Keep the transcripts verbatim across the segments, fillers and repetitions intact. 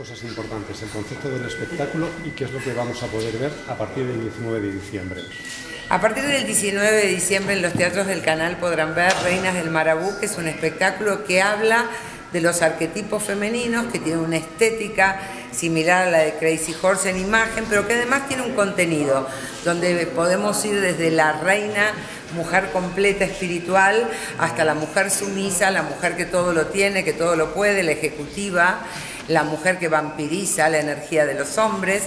cosas importantes, el concepto del espectáculo y qué es lo que vamos a poder ver a partir del diecinueve de diciembre. A partir del diecinueve de diciembre en los Teatros del Canal podrán ver Reinas del Marabú, que es un espectáculo que habla de los arquetipos femeninos, que tiene una estética similar a la de Crazy Horse en imagen, pero que además tiene un contenido donde podemos ir desde la reina, mujer completa espiritual, hasta la mujer sumisa, la mujer que todo lo tiene, que todo lo puede, la ejecutiva, la mujer que vampiriza la energía de los hombres.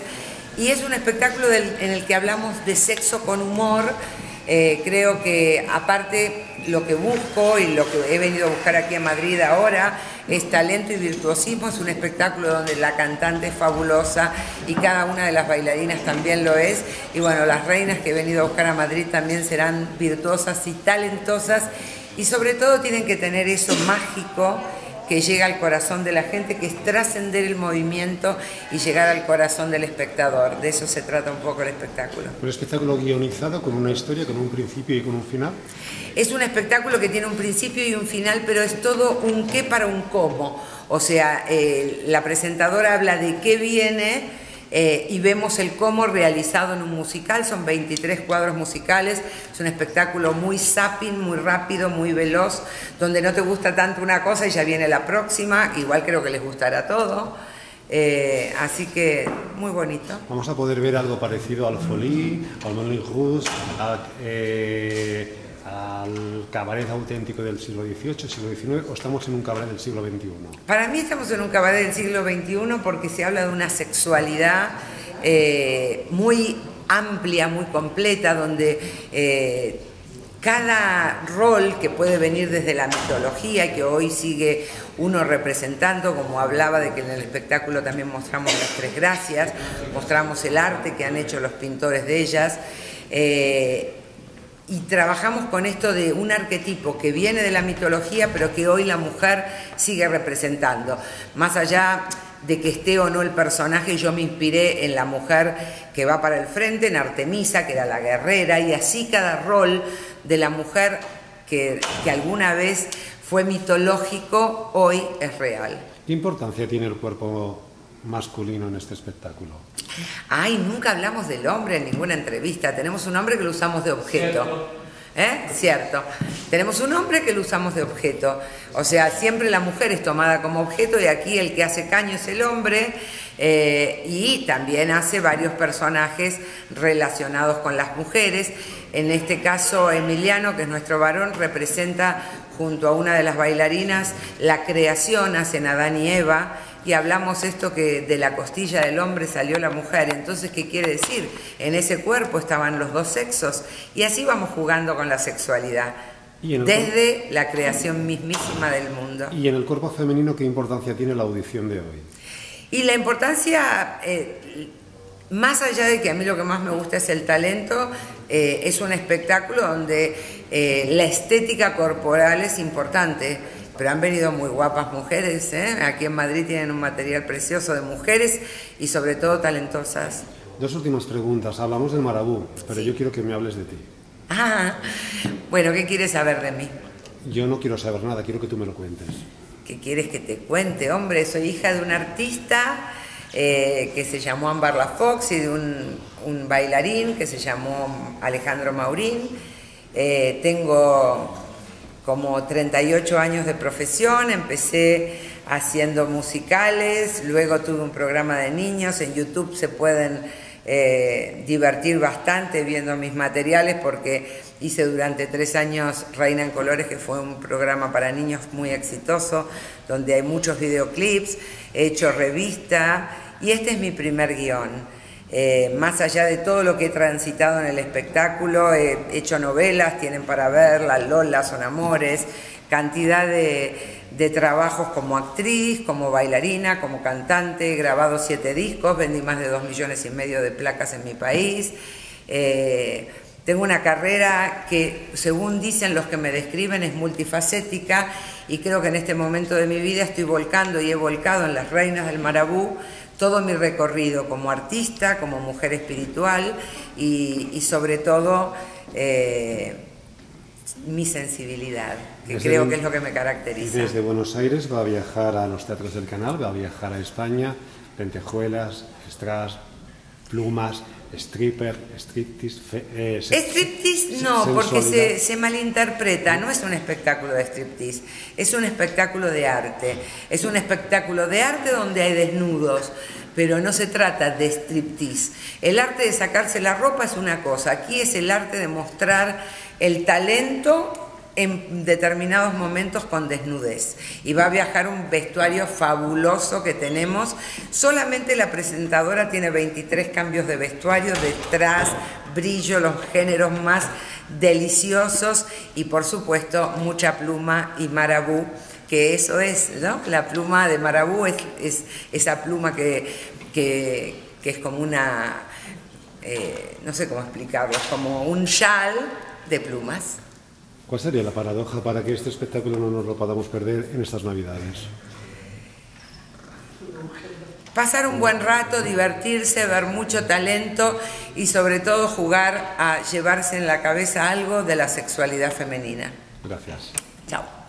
Y es un espectáculo del, en el que hablamos de sexo con humor. Eh, creo que aparte lo que busco y lo que he venido a buscar aquí en Madrid ahora es talento y virtuosismo. Es un espectáculo donde la cantante es fabulosa y cada una de las bailarinas también lo es, y bueno, las reinas que he venido a buscar a Madrid también serán virtuosas y talentosas, y sobre todo tienen que tener eso mágico que llega al corazón de la gente, que es trascender el movimiento y llegar al corazón del espectador. De eso se trata un poco el espectáculo. ¿Un espectáculo guionizado con una historia, con un principio y con un final? Es un espectáculo que tiene un principio y un final, pero es todo un qué para un cómo. O sea, eh, la presentadora habla de qué viene. Eh, y vemos el cómo realizado en un musical. Son veintitrés cuadros musicales, es un espectáculo muy zapping, muy rápido, muy veloz, donde no te gusta tanto una cosa y ya viene la próxima, igual creo que les gustará todo, eh, así que muy bonito. Vamos a poder ver algo parecido al Folie, al Molin Rus, a... Eh... al cabaret auténtico del siglo dieciocho, siglo diecinueve, o estamos en un cabaret del siglo veintiuno? Para mí estamos en un cabaret del siglo veintiuno porque se habla de una sexualidad eh, muy amplia, muy completa, donde eh, cada rol que puede venir desde la mitología y que hoy sigue uno representando, como hablaba de que en el espectáculo también mostramos las tres gracias, mostramos el arte que han hecho los pintores de ellas, eh, y trabajamos con esto de un arquetipo que viene de la mitología pero que hoy la mujer sigue representando. Más allá de que esté o no el personaje, yo me inspiré en la mujer que va para el frente, en Artemisa, que era la guerrera, y así cada rol de la mujer que, que alguna vez fue mitológico, hoy es real. ¿Qué importancia tiene el cuerpo masculino en este espectáculo? Ay, nunca hablamos del hombre en ninguna entrevista. Tenemos un hombre que lo usamos de objeto. Cierto. ¿Eh? Cierto. Tenemos un hombre que lo usamos de objeto. O sea, siempre la mujer es tomada como objeto y aquí el que hace caño es el hombre, eh, y también hace varios personajes relacionados con las mujeres. En este caso, Emiliano, que es nuestro varón, representa junto a una de las bailarinas la creación, hacen Adán y Eva, y hablamos esto que de la costilla del hombre salió la mujer. Entonces, ¿qué quiere decir? En ese cuerpo estaban los dos sexos, y así vamos jugando con la sexualidad desde la creación mismísima del mundo. ¿Y en el cuerpo femenino qué importancia tiene la audición de hoy? Y la importancia, eh, más allá de que a mí lo que más me gusta es el talento, eh, es un espectáculo donde eh, la estética corporal es importante. Pero han venido muy guapas mujeres, ¿eh? Aquí en Madrid tienen un material precioso de mujeres y sobre todo talentosas. Dos últimas preguntas. Hablamos del marabú, pero sí, yo quiero que me hables de ti. Ah, bueno, ¿qué quieres saber de mí? Yo no quiero saber nada, quiero que tú me lo cuentes. ¿Qué quieres que te cuente? Hombre, soy hija de un artista eh, que se llamó Ambar La Fox y de un, un bailarín que se llamó Alejandro Maurín. Eh, tengo como treinta y ocho años de profesión. Empecé haciendo musicales, luego tuve un programa de niños. En YouTube se pueden eh, divertir bastante viendo mis materiales, porque hice durante tres años Reina en Colores, que fue un programa para niños muy exitoso, donde hay muchos videoclips, he hecho revista, y este es mi primer guión. Eh, más allá de todo lo que he transitado en el espectáculo, he hecho novelas, tienen para ver, Las Lolas Son Amores, cantidad de, de trabajos como actriz, como bailarina, como cantante. He grabado siete discos, vendí más de dos millones y medio de placas en mi país. Eh, tengo una carrera que, según dicen los que me describen, es multifacética, y creo que en este momento de mi vida estoy volcando y he volcado en las Reinas del Marabú todo mi recorrido como artista, como mujer espiritual y, y sobre todo eh, mi sensibilidad, que desde creo que es lo que me caracteriza. Desde Buenos Aires va a viajar a los Teatros del Canal, va a viajar a España, lentejuelas, strass, plumas, stripper, striptease... Fe, eh, striptease no, sensualidad. Porque se, se malinterpreta, no es un espectáculo de striptease, es un espectáculo de arte, es un espectáculo de arte donde hay desnudos, pero no se trata de striptease. El arte de sacarse la ropa es una cosa, aquí es el arte de mostrar el talento en determinados momentos con desnudez, y va a viajar un vestuario fabuloso que tenemos. Solamente la presentadora tiene veintitrés cambios de vestuario, detrás, brillo, los géneros más deliciosos y por supuesto mucha pluma y marabú, que eso es, ¿no? La pluma de marabú es, es esa pluma que, que, que es como una, eh, no sé cómo explicarlo, es como un chal de plumas. ¿Cuál sería la paradoja para que este espectáculo no nos lo podamos perder en estas Navidades? Pasar un buen rato, divertirse, ver mucho talento y sobre todo jugar a llevarse en la cabeza algo de la sexualidad femenina. Gracias. Chao.